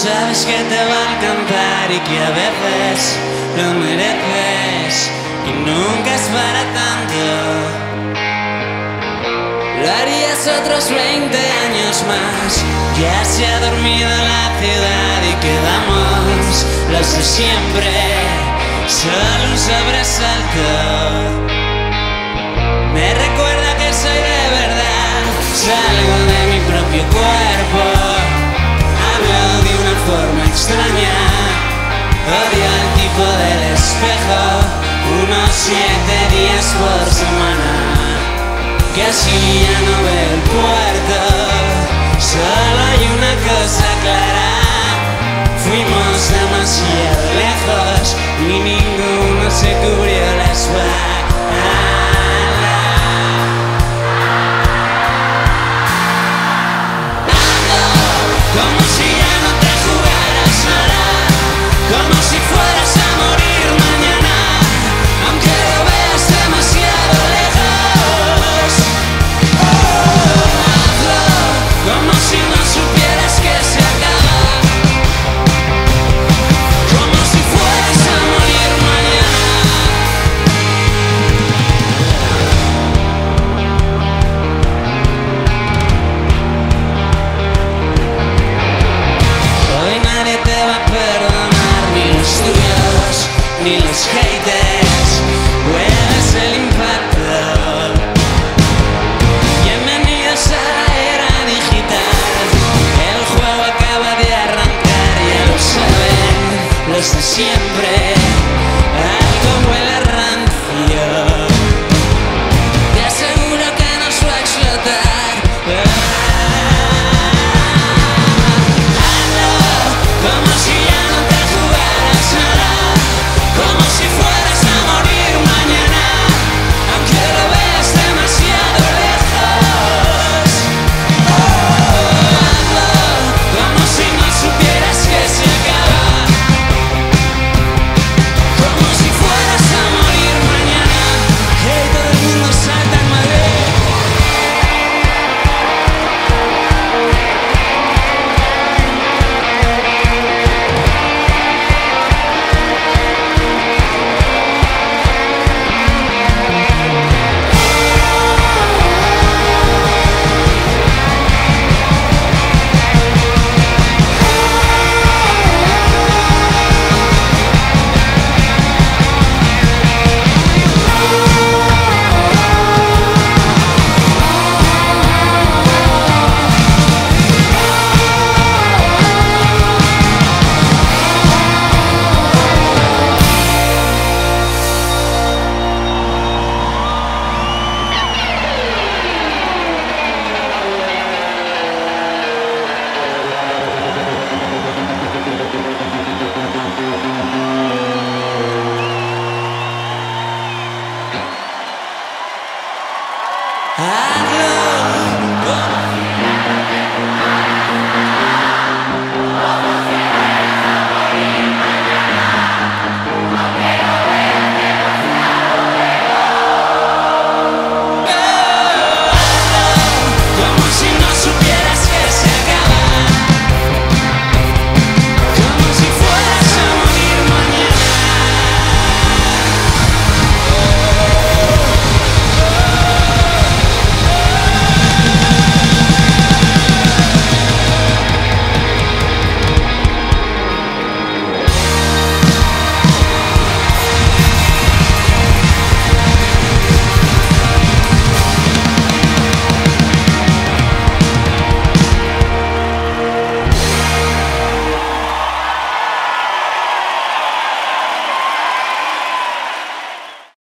sabes que te va a encantar y que a veces lo mereces y nunca es para tanto. Lo harías otros 20 años más. Ya se ha dormido la ciudad y quedamos los de siempre, solo un sobresalto. Me recuerda que soy de verdad, salgo de mi propio cuerpo, hablo de una forma extraña, odio al tipo del espejo, unos 7 días por semana, que así ya no veo el puerto. Solo hay una cosa clara, fuimos demasiado lejos y ninguno se cubrió la espalda. Como si ya no te jugaras nada, como si fueras a morir mañana, aunque lo veas demasiado lejos. Oh, hazlo como si no supieras que se acaba, como si fueras a morir ni los haters, hueles el impacto. Bienvenidos a la era digital, el juego acaba de arrancar, ya lo saben los de siempre.